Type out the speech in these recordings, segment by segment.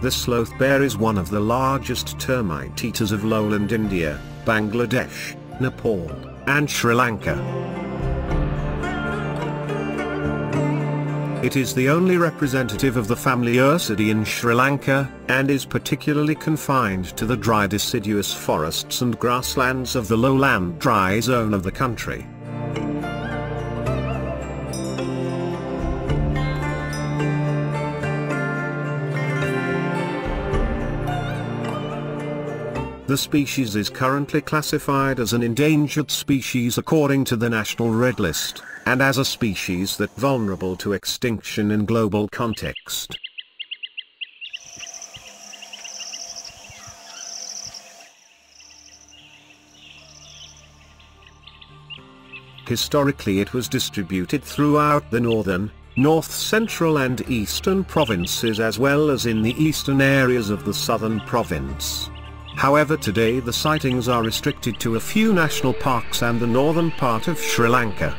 The sloth bear is one of the largest termite eaters of lowland India, Bangladesh, Nepal, and Sri Lanka. It is the only representative of the family Ursidae in Sri Lanka, and is particularly confined to the dry deciduous forests and grasslands of the lowland dry zone of the country. The species is currently classified as an endangered species according to the National Red List, and as a species that is vulnerable to extinction in global context. Historically, it was distributed throughout the northern, north central and eastern provinces, as well as in the eastern areas of the southern province. However, today the sightings are restricted to a few national parks and the northern part of Sri Lanka.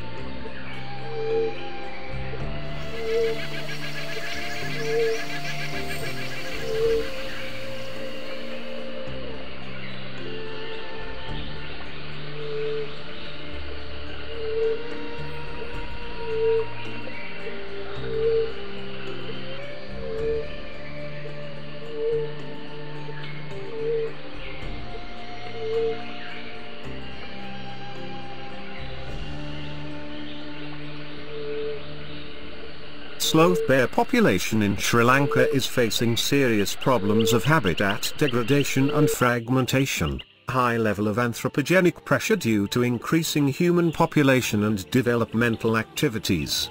Sloth bear population in Sri Lanka is facing serious problems of habitat degradation and fragmentation, high level of anthropogenic pressure due to increasing human population and developmental activities.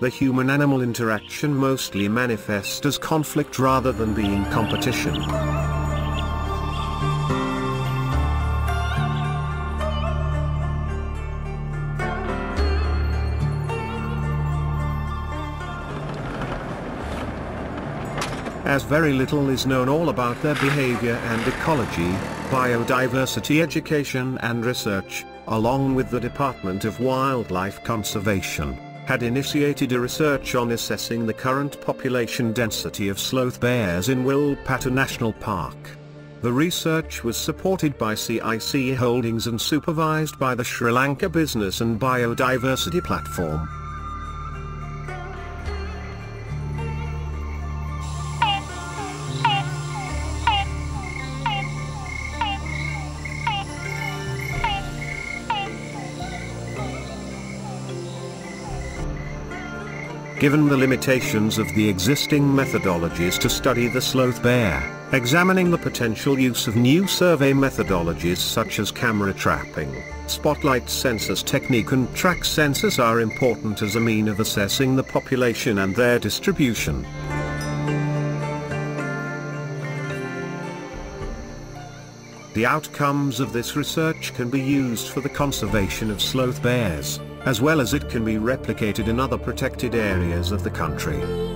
The human-animal interaction mostly manifests as conflict rather than being competition. As very little is known all about their behavior and ecology, biodiversity education and research, along with the Department of Wildlife Conservation, had initiated a research on assessing the current population density of sloth bears in Wilpattu National Park. The research was supported by CIC Holdings and supervised by the Sri Lanka Business and Biodiversity Platform. Given the limitations of the existing methodologies to study the sloth bear, examining the potential use of new survey methodologies such as camera trapping, spotlight census technique and track census are important as a mean of assessing the population and their distribution. The outcomes of this research can be used for the conservation of sloth bears, as well as it can be replicated in other protected areas of the country.